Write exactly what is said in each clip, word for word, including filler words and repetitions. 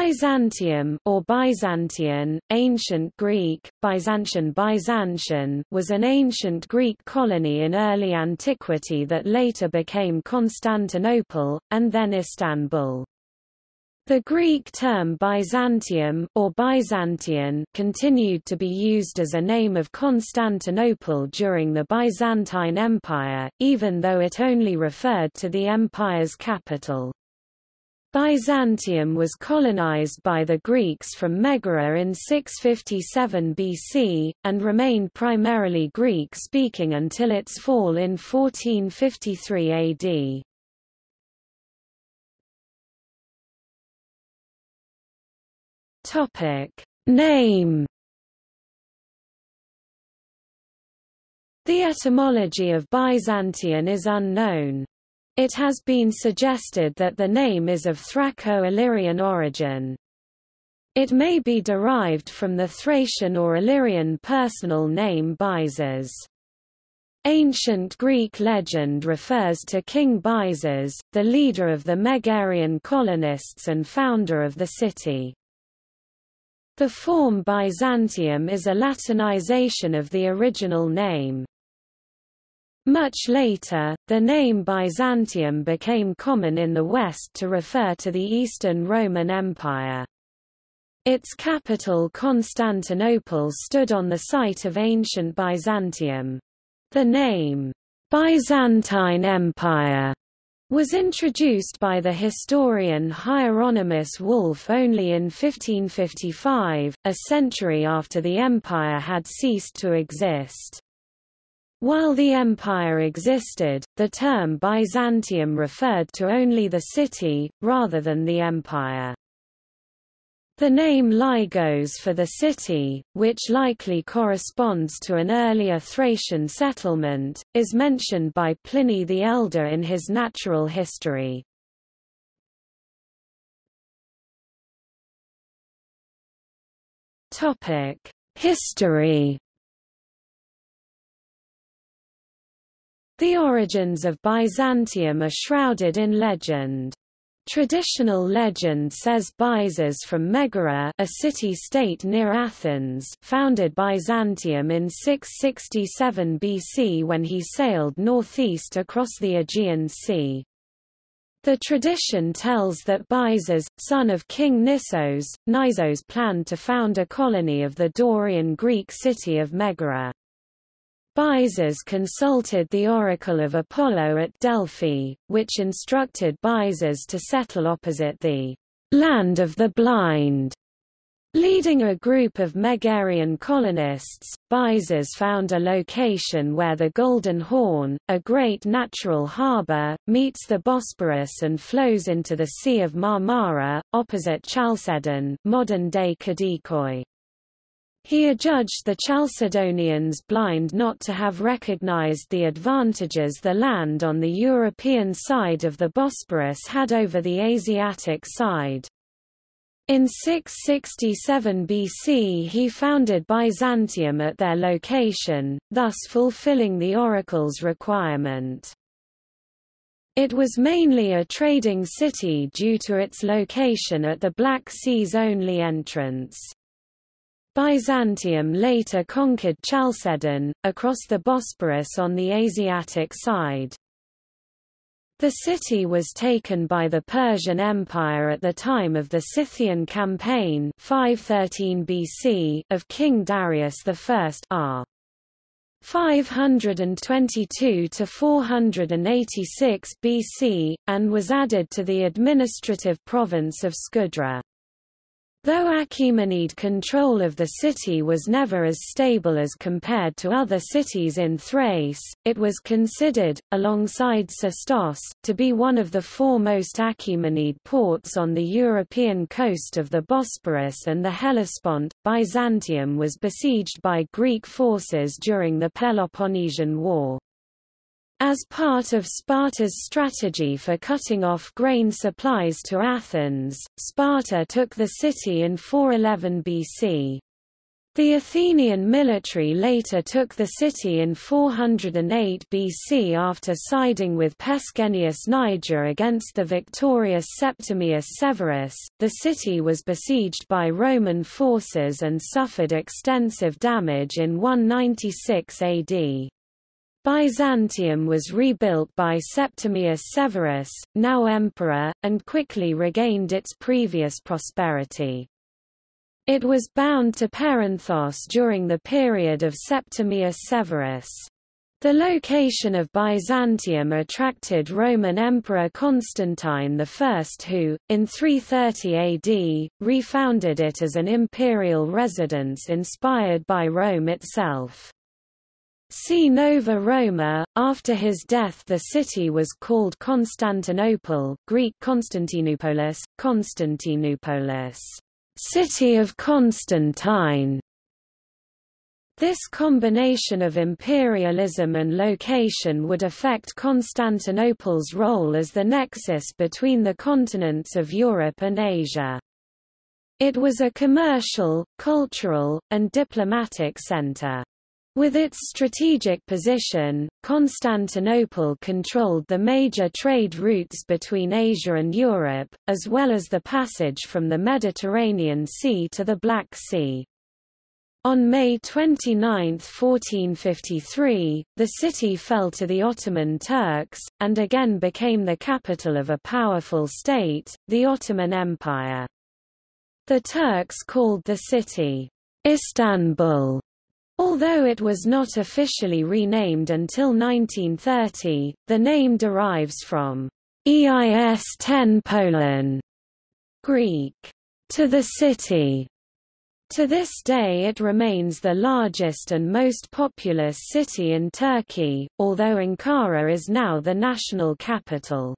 Byzantium or Byzantian, ancient Greek, Byzantion Byzantion was an ancient Greek colony in early antiquity that later became Constantinople, and then Istanbul. The Greek term Byzantium or Byzantian continued to be used as a name of Constantinople during the Byzantine Empire, even though it only referred to the empire's capital. Byzantium was colonized by the Greeks from Megara in six fifty-seven B C, and remained primarily Greek-speaking until its fall in fourteen fifty-three A D. Name. The etymology of Byzantium is unknown. It has been suggested that the name is of Thraco-Illyrian origin. It may be derived from the Thracian or Illyrian personal name Byzas. Ancient Greek legend refers to King Byzas, the leader of the Megarian colonists and founder of the city. The form Byzantium is a Latinization of the original name. Much later, the name Byzantium became common in the West to refer to the Eastern Roman Empire. Its capital Constantinople stood on the site of ancient Byzantium. The name, Byzantine Empire, was introduced by the historian Hieronymus Wolf only in fifteen fifty-five, a century after the empire had ceased to exist. While the empire existed, the term Byzantium referred to only the city, rather than the empire. The name Lygos for the city, which likely corresponds to an earlier Thracian settlement, is mentioned by Pliny the Elder in his Natural History. History. The origins of Byzantium are shrouded in legend. Traditional legend says Byzas from Megara, a city-state near Athens, founded Byzantium in six sixty-seven B C when he sailed northeast across the Aegean Sea. The tradition tells that Byzas, son of King Nysos, Nysos planned to found a colony of the Dorian Greek city of Megara. Byzas consulted the oracle of Apollo at Delphi, which instructed Byzas to settle opposite the land of the blind. Leading a group of Megarian colonists, Byzas found a location where the Golden Horn, a great natural harbour, meets the Bosporus and flows into the Sea of Marmara, opposite Chalcedon, modern-day Kadıköy. He adjudged the Chalcedonians blind not to have recognized the advantages the land on the European side of the Bosporus had over the Asiatic side. In six sixty-seven B C he founded Byzantium at their location, thus fulfilling the oracle's requirement. It was mainly a trading city due to its location at the Black Sea's only entrance. Byzantium later conquered Chalcedon, across the Bosporus on the Asiatic side. The city was taken by the Persian Empire at the time of the Scythian Campaign five thirteen B C of King Darius the First r. five twenty-two to four eighty-six B C, and was added to the administrative province of Skudra. Though Achaemenid control of the city was never as stable as compared to other cities in Thrace, it was considered, alongside Sestos, to be one of the foremost Achaemenid ports on the European coast of the Bosporus and the Hellespont. Byzantium was besieged by Greek forces during the Peloponnesian War. As part of Sparta's strategy for cutting off grain supplies to Athens, Sparta took the city in four eleven B C. The Athenian military later took the city in four hundred eight B C after siding with Pescennius Niger against the victorious Septimius Severus. The city was besieged by Roman forces and suffered extensive damage in one ninety-six A D. Byzantium was rebuilt by Septimius Severus, now emperor, and quickly regained its previous prosperity. It was bound to Perinthos during the period of Septimius Severus. The location of Byzantium attracted Roman Emperor Constantine the First who, in three thirty A D, refounded it as an imperial residence inspired by Rome itself. See Nova Roma. After his death, the city was called Constantinople, Greek Konstantinopolis, Konstantinopolis, City of Constantine. This combination of imperialism and location would affect Constantinople's role as the nexus between the continents of Europe and Asia. It was a commercial, cultural, and diplomatic center. With its strategic position, Constantinople controlled the major trade routes between Asia and Europe, as well as the passage from the Mediterranean Sea to the Black Sea. On May twenty-ninth fourteen fifty-three, the city fell to the Ottoman Turks, and again became the capital of a powerful state, the Ottoman Empire. The Turks called the city Istanbul. Although it was not officially renamed until nineteen thirty, the name derives from Eis-ten Polen, Greek, to the city. To this day it remains the largest and most populous city in Turkey, although Ankara is now the national capital.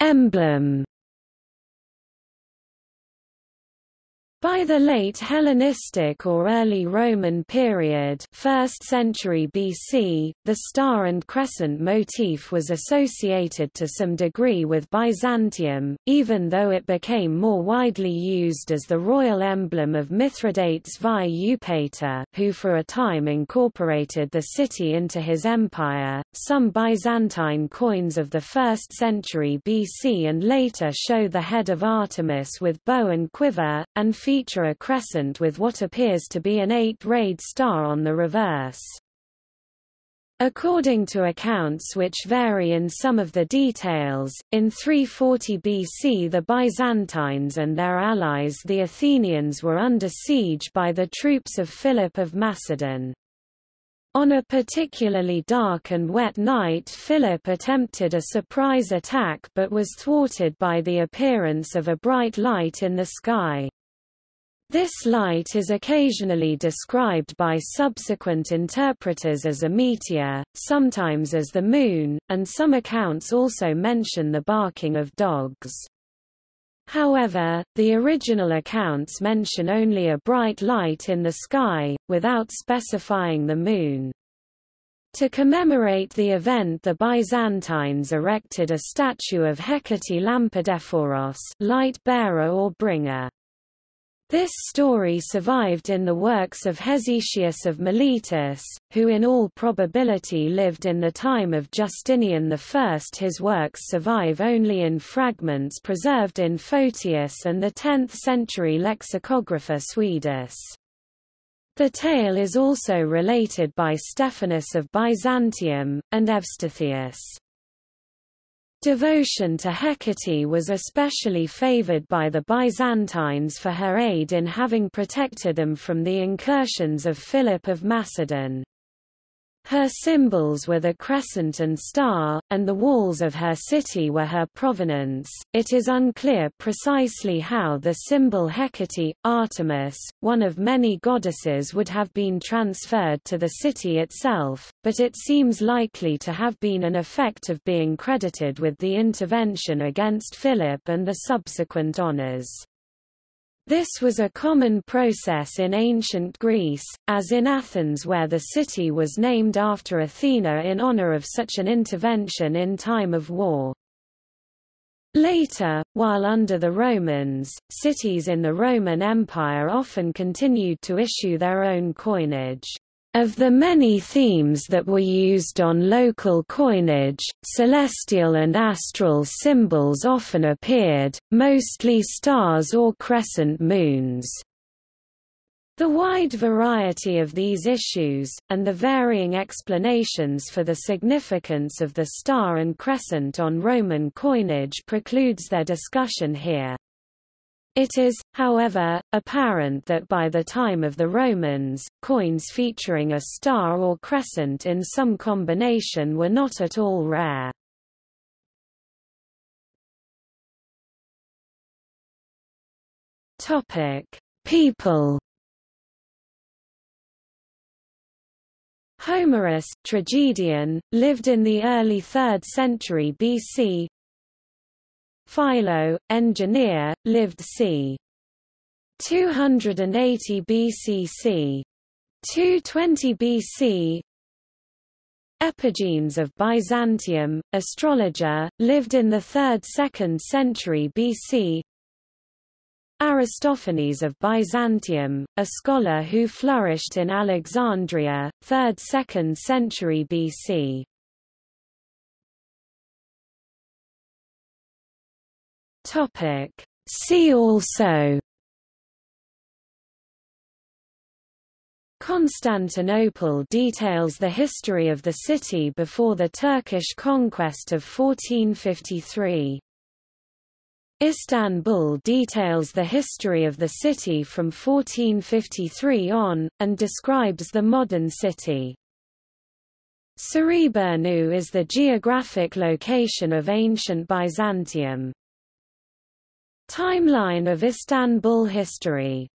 Emblem. By the late Hellenistic or early Roman period, first century B C, the star and crescent motif was associated to some degree with Byzantium, even though it became more widely used as the royal emblem of Mithridates I Eupator, who for a time incorporated the city into his empire. Some Byzantine coins of the first century B C and later show the head of Artemis with bow and quiver, and feature a crescent with what appears to be an eight-rayed star on the reverse. According to accounts which vary in some of the details, in three forty B C the Byzantines and their allies the Athenians were under siege by the troops of Philip of Macedon. On a particularly dark and wet night, Philip attempted a surprise attack but was thwarted by the appearance of a bright light in the sky. This light is occasionally described by subsequent interpreters as a meteor, sometimes as the moon, and some accounts also mention the barking of dogs. However, the original accounts mention only a bright light in the sky, without specifying the moon. To commemorate the event, the Byzantines erected a statue of Hecate Lampedephoros, light bearer or bringer. This story survived in the works of Hesychius of Miletus, who in all probability lived in the time of Justinian the First. His works survive only in fragments preserved in Photius and the tenth century lexicographer Suidas. The tale is also related by Stephanus of Byzantium, and Evstathius. Devotion to Hecate was especially favored by the Byzantines for her aid in having protected them from the incursions of Philip of Macedon. Her symbols were the crescent and star, and the walls of her city were her provenance. It is unclear precisely how the symbol Hecate, Artemis, one of many goddesses, would have been transferred to the city itself, but it seems likely to have been an effect of being credited with the intervention against Philip and the subsequent honors. This was a common process in ancient Greece, as in Athens, where the city was named after Athena in honor of such an intervention in time of war. Later, while under the Romans, cities in the Roman Empire often continued to issue their own coinage. Of the many themes that were used on local coinage, celestial and astral symbols often appeared, mostly stars or crescent moons. The wide variety of these issues, and the varying explanations for the significance of the star and crescent on Roman coinage precludes their discussion here. It is, however, apparent that by the time of the Romans, coins featuring a star or crescent in some combination were not at all rare. People. Homerus, tragedian, lived in the early third century B C. Philo, engineer, lived c. two eighty B C c. two twenty B C. Epigenes of Byzantium, astrologer, lived in the third to second century B C. Aristophanes of Byzantium, a scholar who flourished in Alexandria, third to second century B C. Topic. See also: Constantinople details the history of the city before the Turkish conquest of fourteen fifty-three. Istanbul details the history of the city from fourteen fifty-three on, and describes the modern city. Cerebirnu is the geographic location of ancient Byzantium. Timeline of Istanbul history.